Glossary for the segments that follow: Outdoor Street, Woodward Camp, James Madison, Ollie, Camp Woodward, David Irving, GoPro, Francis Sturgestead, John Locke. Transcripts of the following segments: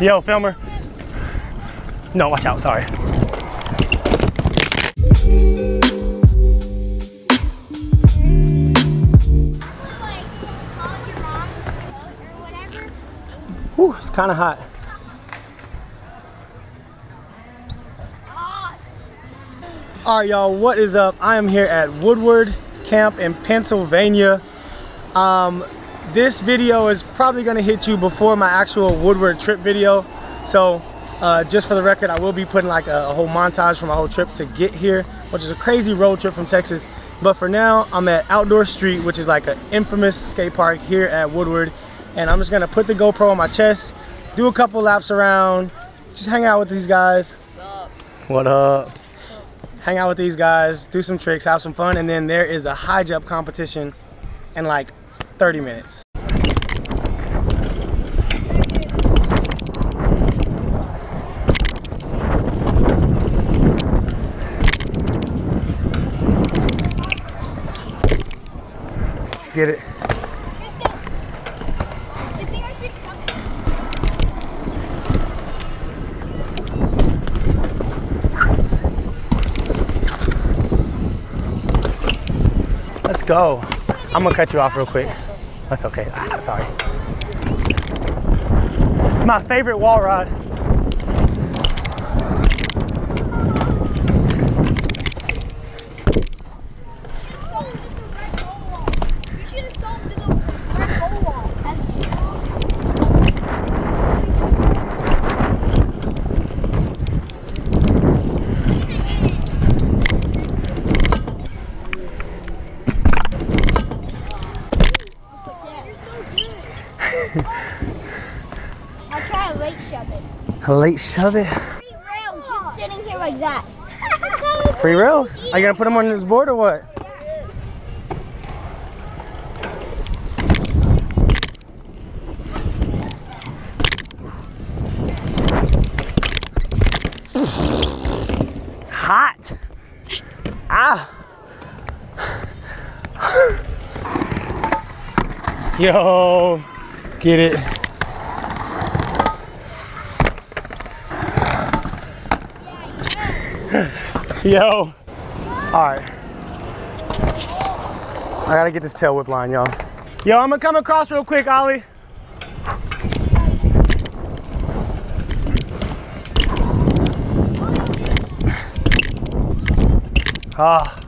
Yo, filmer. No, watch out, sorry. Ooh, it's kind of hot. All right, y'all, what is up? I am here at Woodward Camp in Pennsylvania. This video is probably gonna hit you before my actual Woodward trip video. So just for the record, I will be putting like a whole montage from my whole trip to get here, which is a crazy road trip from Texas. But for now, I'm at Outdoor Street, which is like an infamous skate park here at Woodward. And I'm just gonna put the GoPro on my chest, do a couple laps around, just hang out with these guys. What's up? What up? Hang out with these guys, do some tricks, have some fun, and then there is a high jump competition in like 30 minutes. Get it. Let's go. I'm gonna cut you off real quick. That's okay. Ah, sorry. It's my favorite wall ride. I'll try a late shove it. A late shove it? Free rails, just sitting here like that. Free rails? Are you going to put them on this board or what? Yeah. It's hot. Ah. Yo, get it. Yo. Alright. I gotta get this tail whip line, y'all. Yo, I'm gonna come across real quick, Ollie. Ah.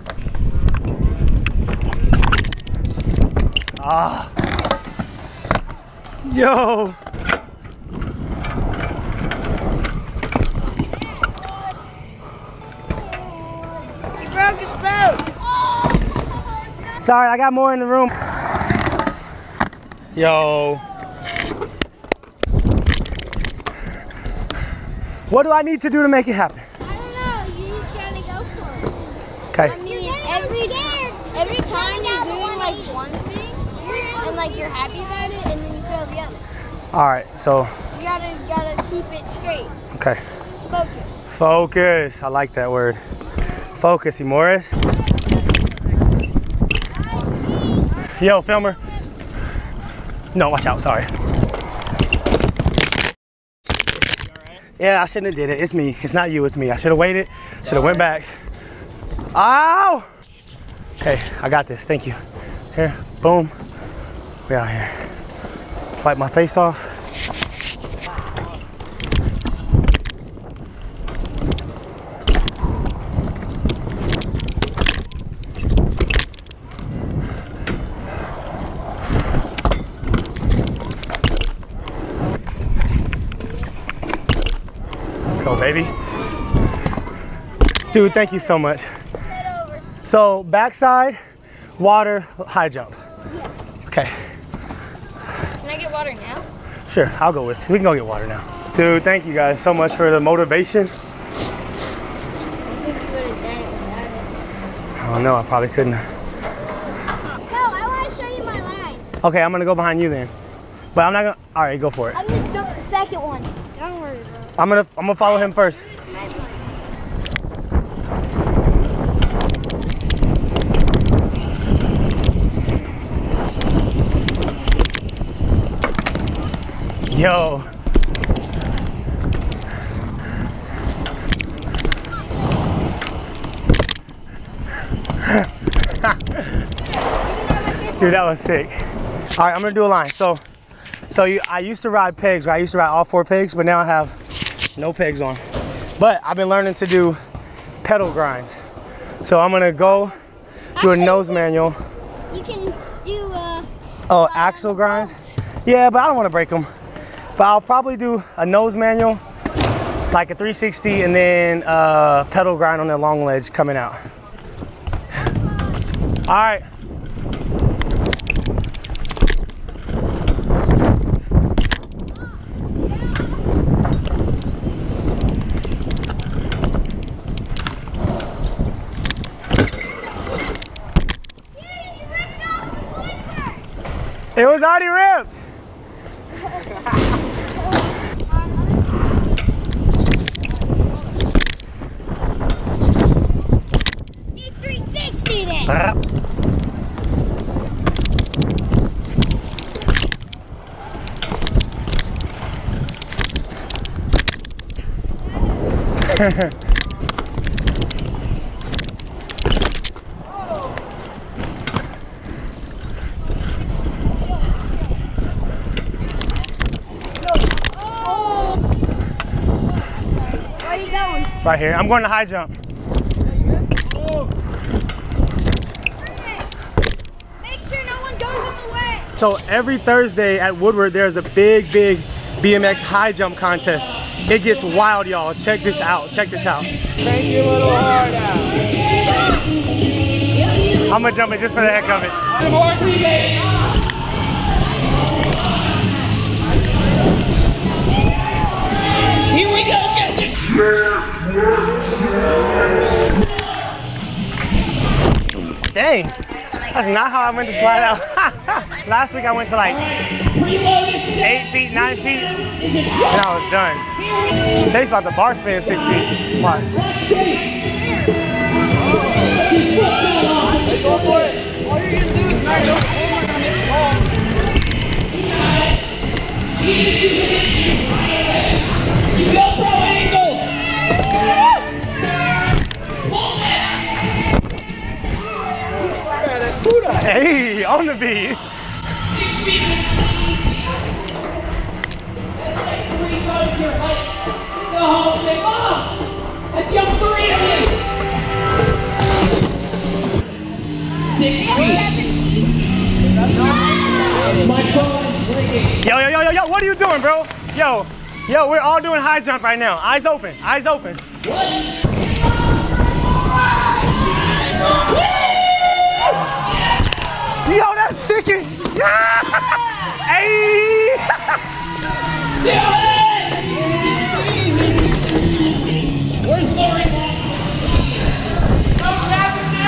Ah. Yo. You broke his boat. Oh. Sorry, I got more in the room. Yo. What do I need to do to make it happen? I don't know. You just gotta go for it. Okay. I mean, every time you're doing like one thing and like you're happy about it, and then you go the other. All right, so. You gotta keep it straight. Okay. Focus. Focus. I like that word. Focus, Morris. Yo, filmer. No, watch out, sorry. Yeah, I shouldn't have did it. It's me. It's not you, it's me. I should have waited. Should have went back. Ow! Okay, I got this. Thank you. Here, boom. We out here. Wipe my face off. Go, baby. Dude, thank you so much. So backside, water, high jump. Yeah. Okay. Can I get water now? Sure, I'll go with you. We can go get water now. Dude, thank you guys so much for the motivation. I don't know, I probably couldn't. No, I want to show you my line. Okay, I'm gonna go behind you then. But I'm not gonna, all right, go for it. I'm gonna jump the second one. Don't worry, bro. I'm gonna follow him first. Yo. Dude, that was sick. All right, I'm gonna do a line. I used to ride pegs, right? I used to ride all four pegs, but now I have no pegs on. But I've been learning to do pedal grinds. So I'm gonna go do a nose manual. You can do a... Oh, axle grinds? Yeah, but I don't wanna break them. But I'll probably do a nose manual, like a 360, and then a pedal grind on the long ledge coming out. All right. It was already ripped. Right here. I'm going to high jump. Make sure no one goes in the way. So every Thursday at Woodward, there's a big BMX high jump contest. It gets wild, y'all. Check this out. Check this out. Thank you, little hard out. I'm gonna jump it just for the heck of it. Dang, that's not how I meant to slide out. Last week I went to like 8 feet, 9 feet, and I was done. Chase about the bar spin 6 feet. Watch. Go for it. All you're gonna do is not go over and hit the ball. You go pro angles. Hey, on the beat. 6 feet. That's like 3 times your height. Go home and say, Mom, I jumped 3 of you. 6 feet. My phone's ringing. Yo, what are you doing, bro? Yo, we're all doing high jump right now. Eyes open, eyes open. What? Yo, that's sick as shit! Hey! Where's Lori? Come back and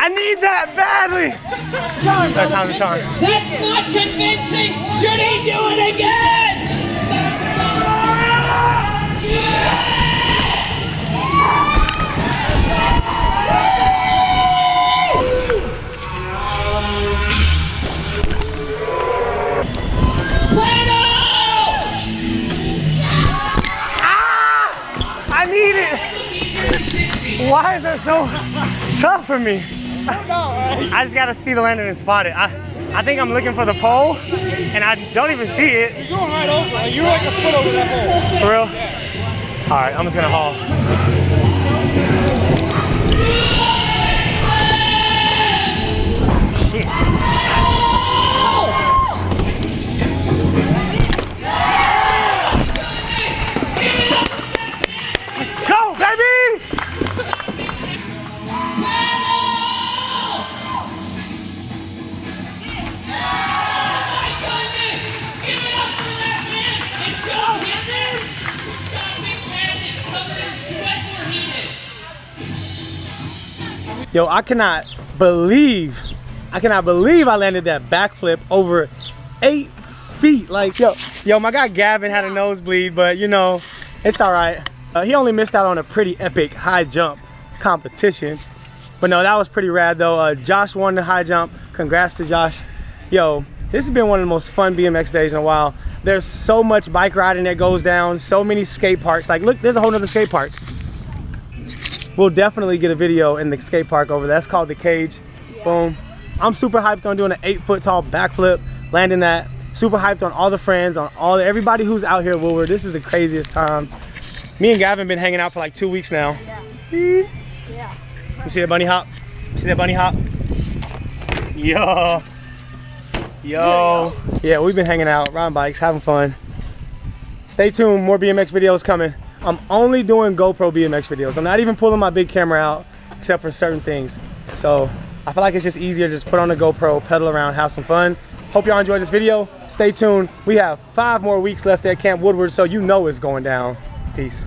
I need that badly! Time. That's not convincing! Should he do it again? Why is that so tough for me? I just gotta see the landing and spot it. I think I'm looking for the pole, and I don't even see it. You're going right over it. You're like a foot over that hole. For real? Yeah. All right, I'm just gonna haul. Shit. Let's go, baby! Yo, I cannot believe I landed that backflip over 8 feet. Like, yo, my guy Gavin had a nosebleed, but you know, it's all right. He only missed out on a pretty epic high jump competition. But no, that was pretty rad though. Josh won the high jump. Congrats to Josh. Yo, This has been one of the most fun BMX days in a while. There's so much bike riding that goes down, so many skate parks. Like, look, there's a whole nother skate park. We'll definitely get a video in the skate park over there. That's called The Cage. Yeah. Boom. I'm super hyped on doing an 8-foot tall backflip, landing that. Super hyped on all the friends, on all everybody who's out here at Woodward. This is the craziest time. Me and Gavin been hanging out for like 2 weeks now. Yeah. Yeah. You see that bunny hop? You see that bunny hop? Yo. Yo. Yeah, we've been hanging out, riding bikes, having fun. Stay tuned, more BMX videos coming. I'm only doing GoPro BMX videos. I'm not even pulling my big camera out, except for certain things. So I feel like it's just easier to just put on a GoPro, pedal around, have some fun. Hope y'all enjoyed this video. Stay tuned. We have 5 more weeks left at Camp Woodward, so you know it's going down. Peace.